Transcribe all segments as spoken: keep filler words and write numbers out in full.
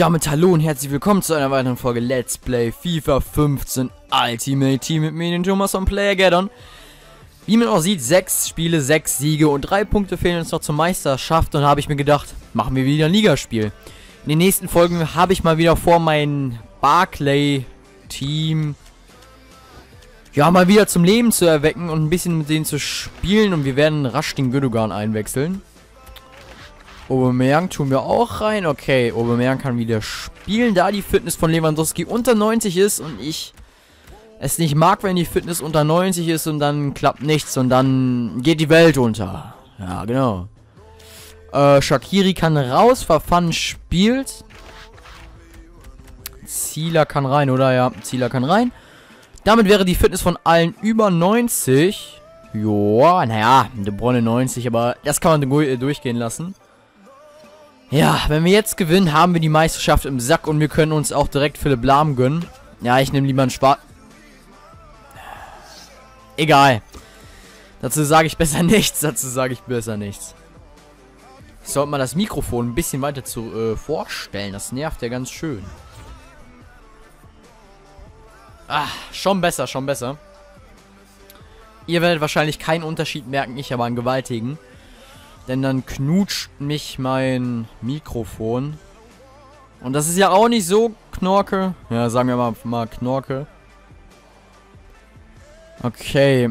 Und damit hallo und herzlich willkommen zu einer weiteren Folge Let's Play FIFA fünfzehn Ultimate Team mit mir, den Thomas von Player Gathering. Wie man auch sieht, sechs Spiele, sechs Siege und drei Punkte fehlen uns noch zur Meisterschaft. Und da habe ich mir gedacht, machen wir wieder ein Ligaspiel. In den nächsten Folgen habe ich mal wieder vor, mein Barclay-Team ja mal wieder zum Leben zu erwecken und ein bisschen mit denen zu spielen. Und wir werden rasch den Gündogan einwechseln. Aubameyang tun wir auch rein. Okay, Aubameyang kann wieder spielen, da die Fitness von Lewandowski unter neunzig ist und ich es nicht mag, wenn die Fitness unter neunzig ist und dann klappt nichts und dann geht die Welt unter. Ja, genau. Äh, Shakiri kann raus, Verfan spielt. Zieler kann rein, oder? Ja, Zieler kann rein. Damit wäre die Fitness von allen über neunzig. Joa, naja, De Bruyne neunzig, aber das kann man durchgehen lassen. Ja, wenn wir jetzt gewinnen, haben wir die Meisterschaft im Sack und wir können uns auch direkt Philipp Lahm gönnen. Ja, ich nehme lieber einen Spar... Egal. Dazu sage ich besser nichts, dazu sage ich besser nichts. Ich sollte mal das Mikrofon ein bisschen weiter zu äh, vorstellen, das nervt ja ganz schön. Ah, schon besser, schon besser. Ihr werdet wahrscheinlich keinen Unterschied merken, ich aber einen gewaltigen. Denn dann knutscht mich mein Mikrofon. Und das ist ja auch nicht so Knorke. Ja, sagen wir mal, mal Knorke. Okay.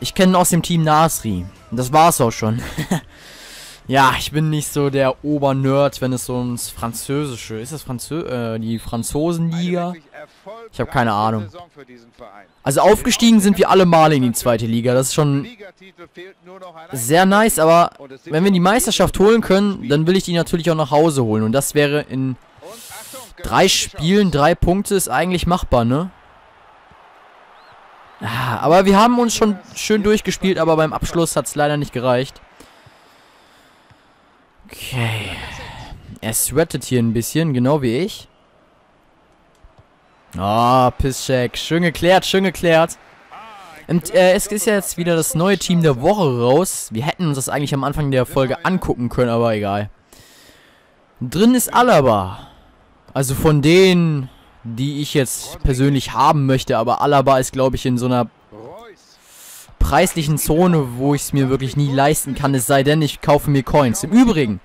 Ich kenne aus dem Team Nasri. Das war's auch schon. Ja, ich bin nicht so der Obernerd, wenn es so ums Französische... Ist das Franzö äh, die Franzosenliga? Ich habe keine Ahnung. Also aufgestiegen sind wir alle Male in die zweite Liga. Das ist schon sehr nice, aber wenn wir die Meisterschaft holen können, dann will ich die natürlich auch nach Hause holen. Und das wäre in drei Spielen, drei Punkte ist eigentlich machbar, ne? Ah, aber wir haben uns schon schön durchgespielt, aber beim Abschluss hat es leider nicht gereicht. Okay. Er sweatet hier ein bisschen, genau wie ich. Ah, oh, Piszczek. Schön geklärt, schön geklärt. Und, äh, es ist ja jetzt wieder das neue Team der Woche raus. Wir hätten uns das eigentlich am Anfang der Folge angucken können, aber egal. Drin ist Alaba. Also von denen, die ich jetzt persönlich haben möchte. Aber Alaba ist, glaube ich, in so einer preislichen Zone, wo ich es mir wirklich nie leisten kann. Es sei denn, ich kaufe mir Coins. Im Übrigen,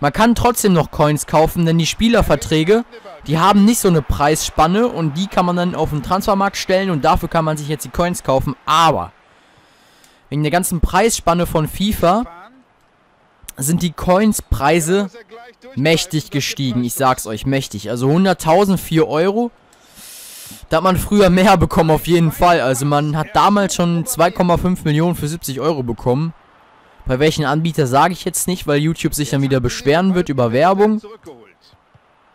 man kann trotzdem noch Coins kaufen, denn die Spielerverträge... Die haben nicht so eine Preisspanne und die kann man dann auf den Transfermarkt stellen und dafür kann man sich jetzt die Coins kaufen. Aber wegen der ganzen Preisspanne von FIFA sind die Coinspreise mächtig gestiegen. Ich sag's euch, mächtig. Also hunderttausend, vier Euro. Da hat man früher mehr bekommen auf jeden Fall. Also man hat damals schon zwei Komma fünf Millionen für siebzig Euro bekommen. Bei welchen Anbieter sage ich jetzt nicht, weil YouTube sich dann wieder beschweren wird über Werbung.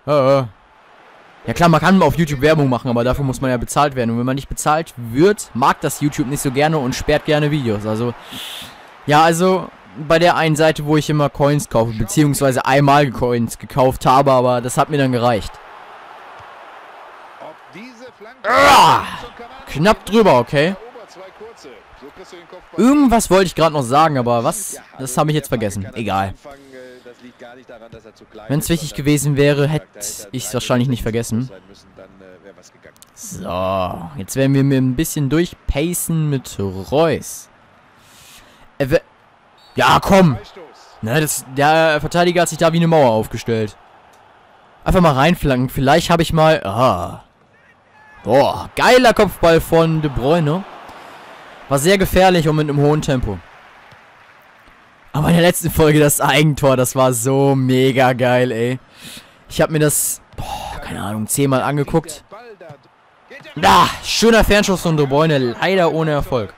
Äh, äh. Ja klar, man kann auf YouTube Werbung machen, aber dafür muss man ja bezahlt werden. Und wenn man nicht bezahlt wird, mag das YouTube nicht so gerne und sperrt gerne Videos. Also, ja, also bei der einen Seite, wo ich immer Coins kaufe, beziehungsweise einmal Coins gekauft habe, aber das hat mir dann gereicht. Ah, knapp drüber, okay. Irgendwas wollte ich gerade noch sagen, aber was? Das habe ich jetzt vergessen. Egal. Wenn es wichtig gewesen wäre, hätte ich es wahrscheinlich nicht vergessen. So, jetzt werden wir mir ein bisschen durchpacen mit Reus. Ja, komm! Na, das, der Verteidiger hat sich da wie eine Mauer aufgestellt. Einfach mal reinflanken. Vielleicht habe ich mal... Ah. Boah, geiler Kopfball von De Bruyne. War sehr gefährlich und mit einem hohen Tempo. Aber in der letzten Folge das Eigentor, das war so mega geil, ey. Ich habe mir das, boah, keine Ahnung, zehnmal angeguckt. Da, ah, schöner Fernschuss von De Bruyne, leider ohne Erfolg.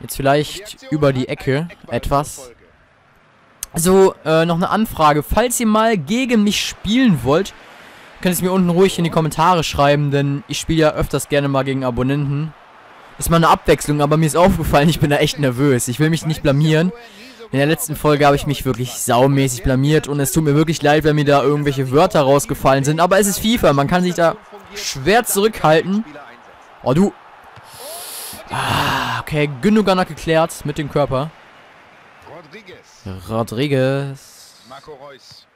Jetzt vielleicht über die Ecke etwas. Also, äh, noch eine Anfrage. Falls ihr mal gegen mich spielen wollt, könnt ihr es mir unten ruhig in die Kommentare schreiben, denn ich spiele ja öfters gerne mal gegen Abonnenten. Ist mal eine Abwechslung, aber mir ist aufgefallen, ich bin da echt nervös. Ich will mich nicht blamieren. In der letzten Folge habe ich mich wirklich saumäßig blamiert und es tut mir wirklich leid, wenn mir da irgendwelche Wörter rausgefallen sind. Aber es ist FIFA, man kann sich da schwer zurückhalten. Oh, du. Ah, okay, Gündogan hat geklärt mit dem Körper. Rodriguez. Marco Reus.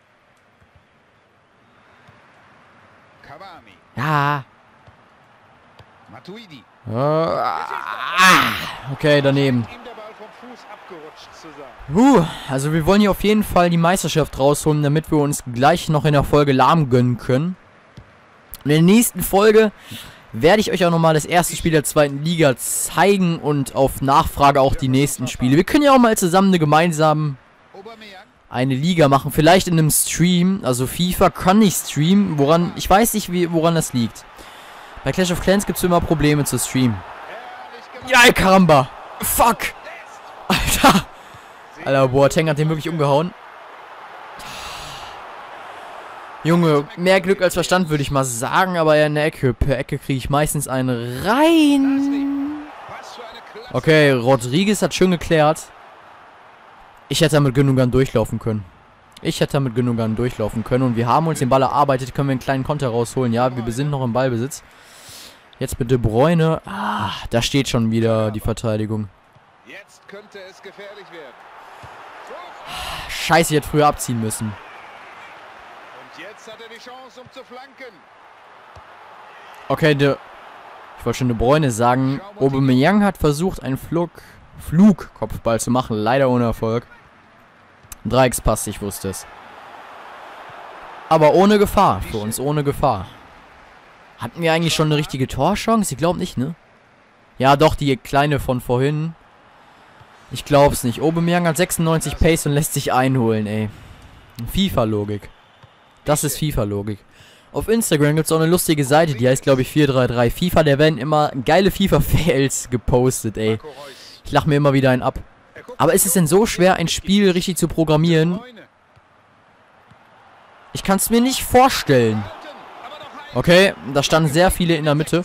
Cavani. Ja. Matuidi. Uh, ah, okay, daneben. Uh, also wir wollen hier auf jeden Fall die Meisterschaft rausholen, damit wir uns gleich noch in der Folge Lahm gönnen können. In der nächsten Folge werde ich euch auch nochmal das erste Spiel der zweiten Liga zeigen und auf Nachfrage auch die nächsten Spiele. Wir können ja auch mal zusammen eine gemeinsame eine Liga machen, vielleicht in einem Stream. Also FIFA kann nicht streamen, woran ich weiß nicht, wie, woran das liegt. Bei Clash of Clans gibt es immer Probleme zu streamen. Ja, Karamba! Fuck! Alter! Alter, Boateng hat den wirklich umgehauen. Junge, mehr Glück als Verstand, würde ich mal sagen, aber in der Ecke, per Ecke kriege ich meistens einen rein. Okay, Rodriguez hat schön geklärt. Ich hätte mit Gündogan durchlaufen können. Ich hätte mit Gündogan durchlaufen können und wir haben uns den Ball erarbeitet, können wir einen kleinen Konter rausholen. Ja, wir sind noch im Ballbesitz. Jetzt mit De Bruyne. Ah, da steht schon wieder die Verteidigung. Jetzt könnte es gefährlich werden. Scheiße, ich hätte früher abziehen müssen. Jetzt hat er die Chance, um zu flanken. Okay, de, ich wollte schon De Bruyne sagen. Aubameyang hat versucht, einen Flug, Flugkopfball zu machen. Leider ohne Erfolg. Dreieckspass, ich wusste es. Aber ohne Gefahr. Für uns ohne Gefahr. Hatten wir eigentlich schon eine richtige Torchance? Ich glaube nicht, ne? Ja, doch, die kleine von vorhin. Ich glaube es nicht. Aubameyang hat sechsundneunzig Pace und lässt sich einholen, ey. FIFA-Logik. Das ist FIFA-Logik. Auf Instagram gibt es auch eine lustige Seite, die heißt, glaube ich, vier drei drei FIFA. Da werden immer geile FIFA-Fails gepostet, ey. Ich lache mir immer wieder einen ab. Aber ist es denn so schwer, ein Spiel richtig zu programmieren? Ich kann es mir nicht vorstellen. Okay, da standen sehr viele in der Mitte.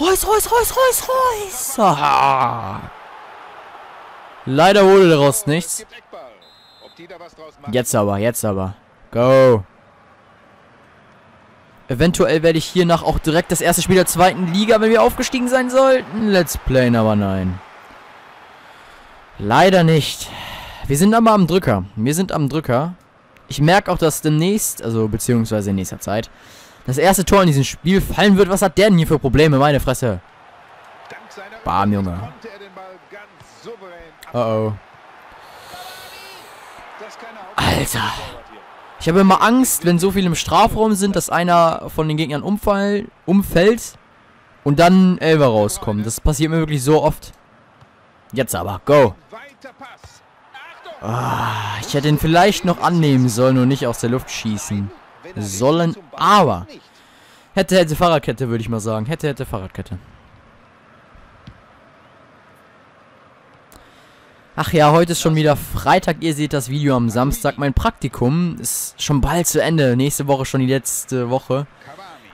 Reus, Reus, Reus, Reus, Reus! Ah. Leider wurde daraus nichts. Jetzt aber, jetzt aber. Go! Eventuell werde ich hiernach auch direkt das erste Spiel der zweiten Liga, wenn wir aufgestiegen sein sollten, let's playen, aber nein. Leider nicht. Wir sind aber am Drücker. Wir sind am Drücker. Ich merke auch, dass demnächst, also beziehungsweise in nächster Zeit, das erste Tor in diesem Spiel fallen wird. Was hat der denn hier für Probleme? Meine Fresse. Bam, Junge. Oh oh. Alter. Ich habe immer Angst, wenn so viele im Strafraum sind, dass einer von den Gegnern umfall, umfällt und dann ein Elfer rauskommt. Das passiert mir wirklich so oft. Jetzt aber, go! Ah, ich hätte ihn vielleicht noch annehmen sollen und nicht aus der Luft schießen sollen, aber... Hätte, hätte Fahrradkette, würde ich mal sagen. Hätte, hätte Fahrradkette. Ach ja, heute ist schon wieder Freitag, ihr seht das Video am Samstag. Mein Praktikum ist schon bald zu Ende, nächste Woche schon die letzte Woche.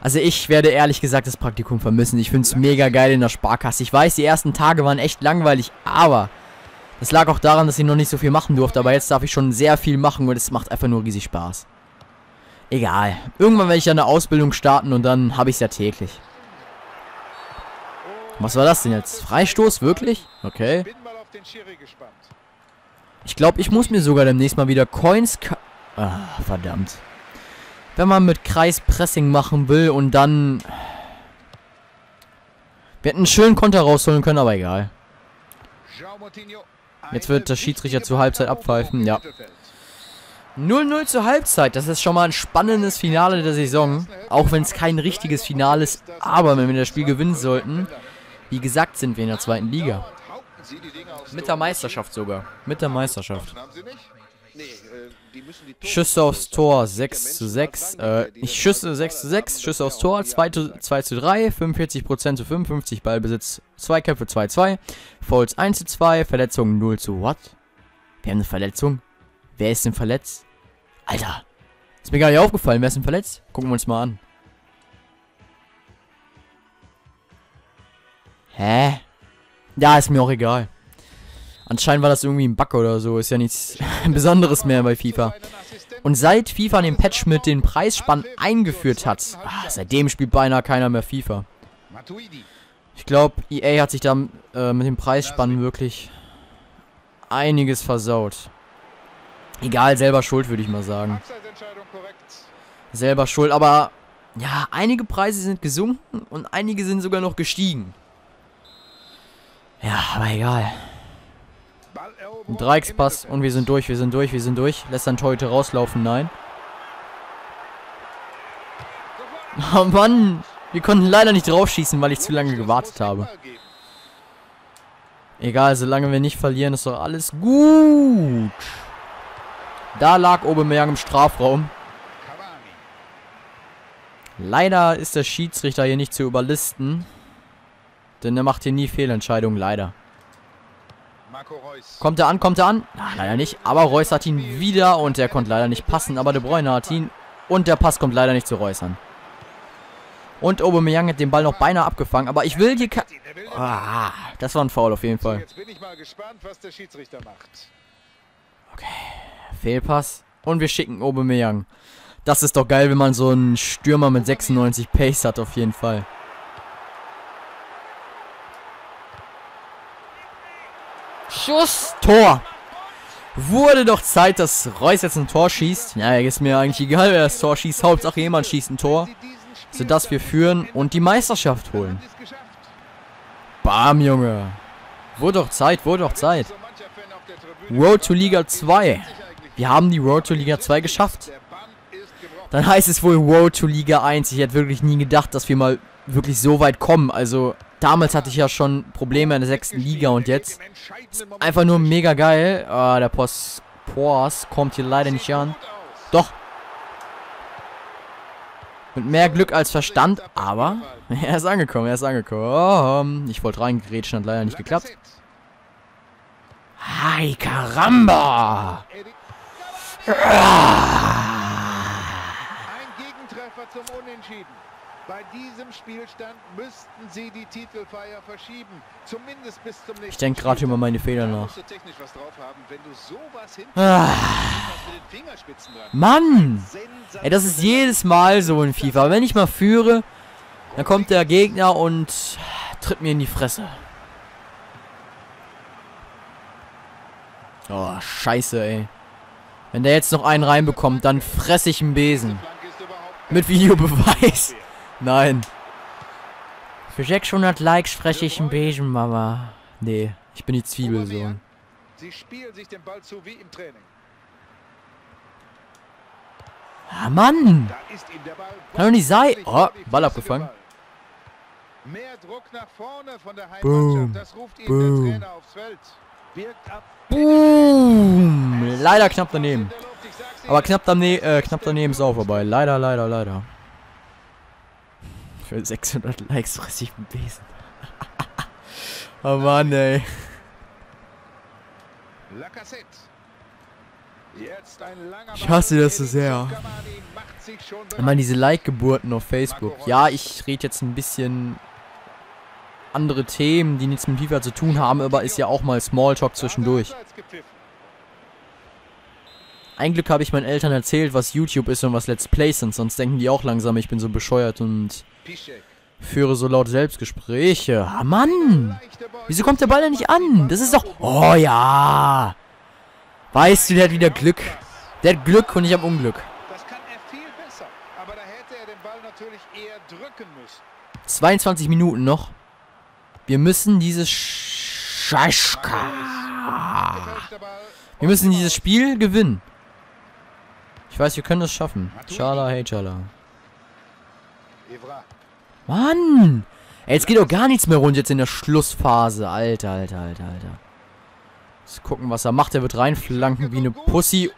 Also ich werde ehrlich gesagt das Praktikum vermissen, ich finde es mega geil in der Sparkasse. Ich weiß, die ersten Tage waren echt langweilig, aber das lag auch daran, dass ich noch nicht so viel machen durfte. Aber jetzt darf ich schon sehr viel machen und es macht einfach nur riesig Spaß. Egal, irgendwann werde ich ja eine Ausbildung starten und dann habe ich es ja täglich. Was war das denn jetzt? Freistoß? Wirklich? Okay. Ich glaube, ich muss mir sogar demnächst mal wieder Coins... Ah, verdammt. Wenn man mit Kreis Pressing machen will und dann... Wir hätten einen schönen Konter rausholen können, aber egal. Jetzt wird der Schiedsrichter zur Halbzeit abpfeifen, ja. null null zur Halbzeit, das ist schon mal ein spannendes Finale der Saison. Auch wenn es kein richtiges Finale ist, aber wenn wir das Spiel gewinnen sollten... Wie gesagt, sind wir in der zweiten Liga. Mit der Meisterschaft sogar. Mit der Meisterschaft. Schüsse aufs Tor sechs zu sechs. Äh, ich schüsse sechs zu sechs. Schüsse aufs Tor zwei zu drei. fünfundvierzig Prozent zu fünfundfünfzig. Ballbesitz Zweikämpfe zwei zu zwei. Fouls eins zu zwei. Verletzungen null zu. What? Wir haben eine Verletzung? Wer ist denn verletzt? Alter. Ist mir gar nicht aufgefallen. Wer ist denn verletzt? Gucken wir uns mal an. Hä? Ja, ist mir auch egal. Anscheinend war das irgendwie ein Bug oder so. Ist ja nichts Besonderes mehr bei FIFA. Und seit FIFA den Patch mit den Preisspannen eingeführt hat, ah, seitdem spielt beinahe keiner mehr FIFA. Ich glaube, E A hat sich da äh, mit den Preisspannen wirklich einiges versaut. Egal, selber schuld, würde ich mal sagen. Selber schuld, aber ja, einige Preise sind gesunken und einige sind sogar noch gestiegen. Ja, aber egal. Ein Dreieckspass und wir sind durch, wir sind durch, wir sind durch. Lässt dann Torhüter rauslaufen, nein. Oh Mann, wir konnten leider nicht draufschießen, weil ich zu lange gewartet habe. Egal, solange wir nicht verlieren, ist doch alles gut. Da lag Aubameyang im Strafraum. Leider ist der Schiedsrichter hier nicht zu überlisten. Denn er macht hier nie Fehlentscheidungen, leider. Kommt er an, kommt er an? Ach, leider nicht. Aber Reus hat ihn wieder und der konnte leider nicht passen. Aber De Bruyne hat ihn und der Pass kommt leider nicht zu Reus an. Und Aubameyang hat den Ball noch beinahe abgefangen. Aber ich will hier... Ah, das war ein Foul auf jeden Fall. Okay, Fehlpass. Und wir schicken Aubameyang. Das ist doch geil, wenn man so einen Stürmer mit sechsundneunzig Pace hat auf jeden Fall. Schuss, Tor. Wurde doch Zeit, dass Reus jetzt ein Tor schießt. Naja, ist mir eigentlich egal, wer das Tor schießt. Hauptsache jemand schießt ein Tor, sodass wir führen und die Meisterschaft holen. Bam, Junge. Wurde doch Zeit, wurde doch Zeit. Road to Liga zwei. Wir haben die Road to Liga zwei geschafft. Dann heißt es wohl Road to Liga eins. Ich hätte wirklich nie gedacht, dass wir mal wirklich so weit kommen. Also... Damals hatte ich ja schon Probleme in der sechsten Liga und jetzt ist einfach nur mega geil. Ah, der Post Post kommt hier leider nicht an. Doch. Mit mehr Glück als Verstand, aber er ist angekommen, er ist angekommen. Ich wollte reingrätschen, hat leider nicht geklappt. Hi, Karamba! Ein Gegentreffer zum Unentschieden. Bei diesem Spielstand müssten sie die Titelfeier verschieben. Zumindest bis zum nächsten. Ich denke gerade immer meine Fehler nach. Ah. Mann! Ey, das ist jedes Mal so in FIFA. Wenn ich mal führe, dann kommt der Gegner und tritt mir in die Fresse. Oh, scheiße, ey. Wenn der jetzt noch einen reinbekommt, dann fresse ich einen Besen. Mit Videobeweis. Nein. Für sechshundert Likes spreche ich einen Besen, Mama. Nee, ich bin die Zwiebel, so. Sie spielen sich den Ball zu wie im Training. Ah, Mann! Kann doch nicht sein. Oh, Ball abgefangen. Mehr Druck nach vorne von der Heimmannschaft. Das ruft Ihnen der Trainer aufs Feld. Wirkt ab. Boom! Leider knapp daneben. Aber knapp daneben, äh, knapp daneben ist auch vorbei. Leider, leider, leider. Für sechshundert Likes fresse ich einen Besen. Oh Mann, ey. Ich hasse das so sehr. Ich meine, diese Like-Geburten auf Facebook. Ja, ich rede jetzt ein bisschen andere Themen, die nichts mit FIFA zu tun haben, aber ist ja auch mal Smalltalk zwischendurch. Ein Glück habe ich meinen Eltern erzählt, was YouTube ist und was Let's Plays sind, sonst denken die auch langsam, ich bin so bescheuert und führe so laut Selbstgespräche. Ah, Mann! Wieso kommt der Ball denn nicht an? Das ist doch... Oh, ja! Weißt du, der hat wieder Glück. Der hat Glück und ich habe Unglück. zweiundzwanzig Minuten noch. Wir müssen dieses... Schaschka! Wir müssen dieses Spiel gewinnen. Ich weiß, wir können das schaffen. Schala, hey, Schala. Mann! Ey, jetzt geht doch gar nichts mehr rund jetzt in der Schlussphase. Alter, alter, alter, alter. Jetzt gucken, was er macht. Er wird reinflanken wie eine Pussy.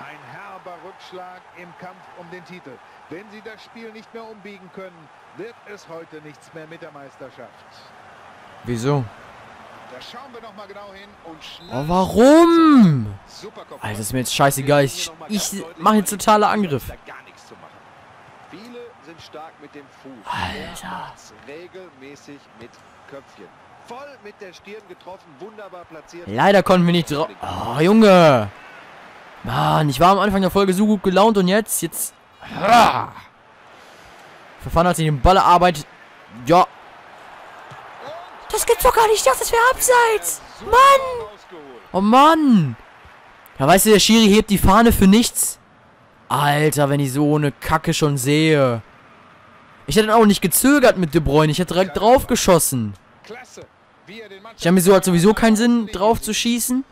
Ein herber Rückschlag im Kampf um den Titel. Wenn sie das Spiel nicht mehr umbiegen können, wird es heute nichts mehr mit der Meisterschaft. Wieso? Da schauen wir noch mal genau hin und oh, warum? Alter, ist mir jetzt scheißegal. Ich, ich mache jetzt totaler Angriff. Alter. Leider konnten wir nicht drauf. Oh, Junge. Mann, ich war am Anfang der Folge so gut gelaunt und jetzt, jetzt. Verfahren hat sich den Ball erarbeitet. Ja. Das gibt's doch gar nicht, ich dachte, das wäre abseits. Mann! Oh Mann. Ja, weißt du, der Schiri hebt die Fahne für nichts. Alter, wenn ich so eine Kacke schon sehe. Ich hätte auch nicht gezögert mit De Bruyne. Ich hätte direkt drauf geschossen. Ich habe mir so halt sowieso keinen Sinn, drauf zu schießen.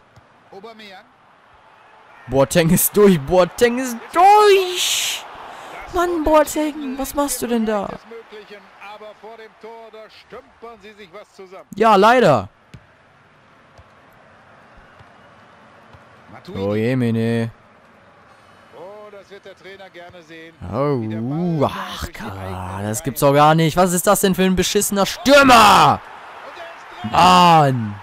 Boateng ist durch. Boateng ist durch. Mann, Boateng, was machst du denn da? Ja, leider. Oh je, meine. Oh, ach, das gibt's doch gar nicht. Was ist das denn für ein beschissener Stürmer? Mann.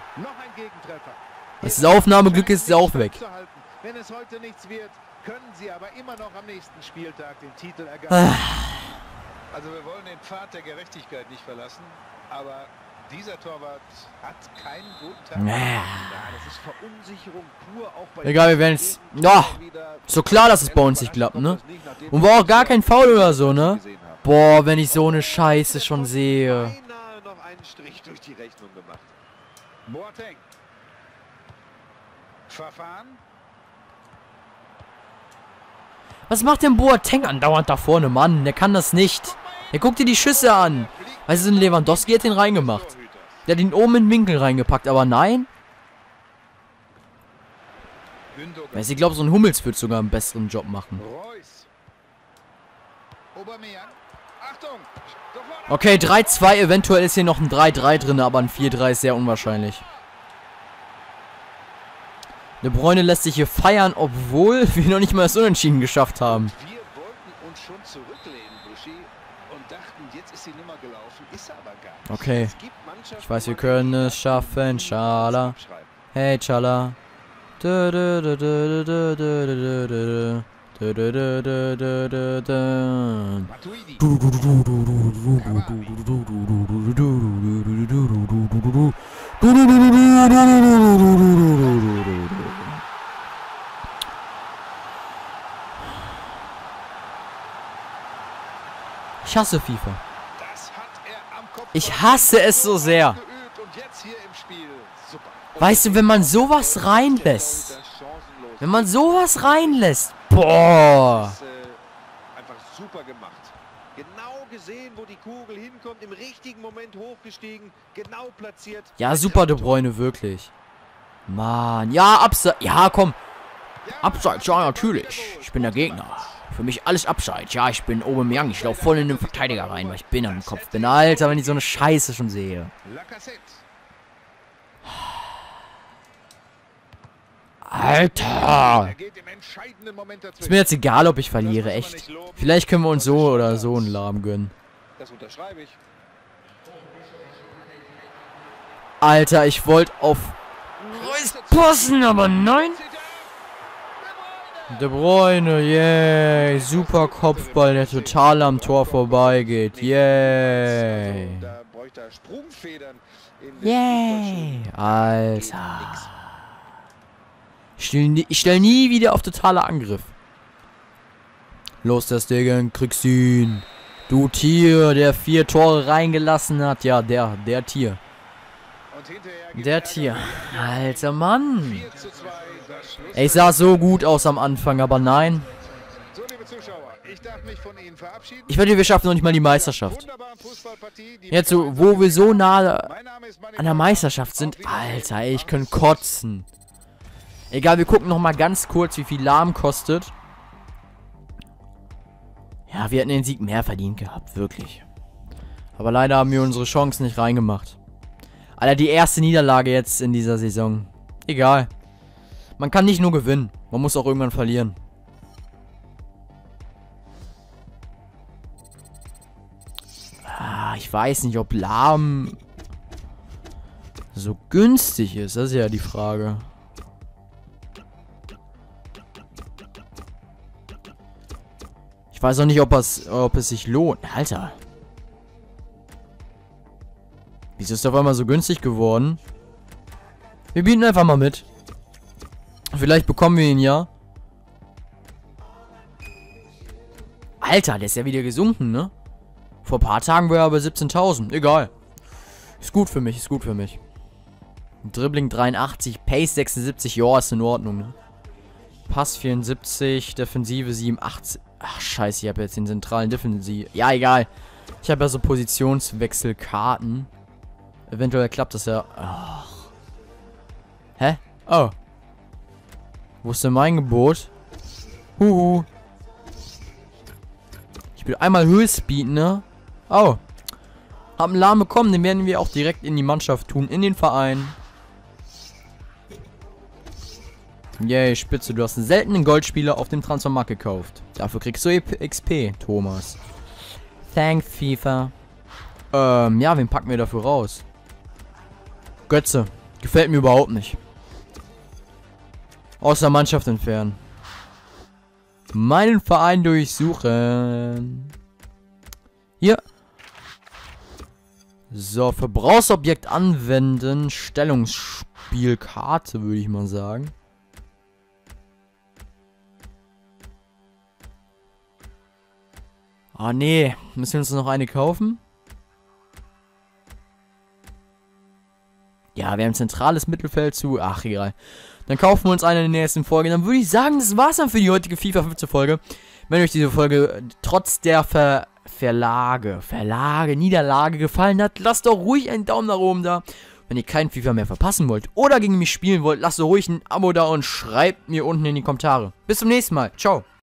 Das Aufnahmeglück ist auch weg. Wenn es heute nichts wird, können sie aber immer noch am nächsten Spieltag den Titel ergattern. Also wir wollen den Pfad der Gerechtigkeit nicht verlassen, aber dieser Torwart hat keinen guten Tag. Ja, das ist Verunsicherung pur auch bei egal, wir werden es. Ja, so klar, dass es bei uns nicht klappt, ne? Und war auch gar kein Foul oder so, ne? Boah, wenn ich so eine Scheiße schon sehe. Beinahe noch einen Strich durch die Rechnung gemacht. Boateng. Verfahren. Was macht denn Boateng andauernd da vorne, Mann? Der kann das nicht. Der guckt dir die Schüsse an. Weißt du, Lewandowski hat den reingemacht. Der hat ihn oben in den Winkel reingepackt, aber nein. Weißt du, ich glaube, so ein Hummels wird sogar einen besseren Job machen. Okay, drei zwei, eventuell ist hier noch ein drei drei drin, aber ein vier drei ist sehr unwahrscheinlich. De Bruyne lässt sich hier feiern, obwohl wir noch nicht mal das Unentschieden geschafft haben. Wir wollten uns schon zurücklehnen, Buschi, und dachten, jetzt ist die Nummer gelaufen, ist aber gar nicht. Okay, ich weiß, wir können es schaffen, Schala. Hey, Schala. Ich hasse FIFA. Ich hasse es so sehr. Weißt du, wenn man sowas reinlässt. Wenn man sowas reinlässt. Boah. Einfach super gemacht. Genau gesehen, wo die Kugel hinkommt, im richtigen Moment hochgestiegen, genau platziert. Ja, super De Bruyne, wirklich. Mann, ja, abseits. Ja, komm. Abseits, ja, natürlich. Ich bin der Gegner. Für mich alles abseits. Ja, ich bin Aubameyang. Ich laufe voll in den Verteidiger rein, weil ich bin am Kopf bin. Alter, wenn ich so eine Scheiße schon sehe. Alter. Ist mir jetzt egal, ob ich verliere, echt. Vielleicht können wir uns so oder so einen Lahm gönnen. Alter, ich wollte auf Reus passen, aber nein. De Bruyne, yay. Yeah. Super Kopfball, der total am Tor vorbeigeht. Yay. Yeah. Yay. Yeah. Alter. Ich stelle stell nie wieder auf totaler Angriff. Los, das Degen, kriegst ihn. Du Tier, der vier Tore reingelassen hat. Ja, der, der Tier. Der Tier. Alter Mann. Ich sah so gut aus am Anfang, aber nein. Ich wette, wir schaffen noch nicht mal die Meisterschaft. Jetzt, wo wir so nah an der Meisterschaft sind. Alter, ich kann kotzen. Egal, wir gucken nochmal ganz kurz, wie viel Lahm kostet. Ja, wir hätten den Sieg mehr verdient gehabt, wirklich. Aber leider haben wir unsere Chancen nicht reingemacht. Alter, die erste Niederlage jetzt in dieser Saison. Egal. Man kann nicht nur gewinnen, man muss auch irgendwann verlieren. Ah, ich weiß nicht, ob Lahm so günstig ist. Das ist ja die Frage. Ich weiß auch nicht, ob es, ob es sich lohnt. Alter. Wieso ist das auf einmal so günstig geworden? Wir bieten einfach mal mit. Vielleicht bekommen wir ihn ja. Alter, der ist ja wieder gesunken, ne? Vor ein paar Tagen war er bei siebzehntausend. Egal. Ist gut für mich, ist gut für mich. Dribbling dreiundachtzig, Pace sechsundsiebzig, ja, ist in Ordnung, ne? Pass vierundsiebzig, Defensive siebenundachtzig. Ach, scheiße, ich habe jetzt den zentralen Defensive. Ja, egal. Ich habe ja so Positionswechselkarten. Eventuell klappt das ja. Ach. Hä? Oh. Wo ist denn mein Gebot? Huhu. Ich will einmal Höchstspeed, ne? Oh. Haben Lahm bekommen, den werden wir auch direkt in die Mannschaft tun, in den Verein. Yay, Spitze, du hast einen seltenen Goldspieler auf dem Transfermarkt gekauft. Dafür kriegst du X P, Thomas. Thanks, FIFA. Ähm, ja, wen packen wir dafür raus? Götze. Gefällt mir überhaupt nicht. Aus der Mannschaft entfernen. Meinen Verein durchsuchen. Hier. So, Verbrauchsobjekt anwenden. Stellungsspielkarte, würde ich mal sagen. Ah, nee. Müssen wir uns noch eine kaufen? Ja, wir haben zentrales Mittelfeld zu. Ach, egal. Dann kaufen wir uns eine in der nächsten Folge. Dann würde ich sagen, das war's dann für die heutige FIFA fünfzehn Folge. Wenn euch diese Folge trotz der Ver Verlage, Verlage, Niederlage gefallen hat, lasst doch ruhig einen Daumen nach oben da. Wenn ihr keinen FIFA mehr verpassen wollt oder gegen mich spielen wollt, lasst doch ruhig ein Abo da und schreibt mir unten in die Kommentare. Bis zum nächsten Mal. Ciao.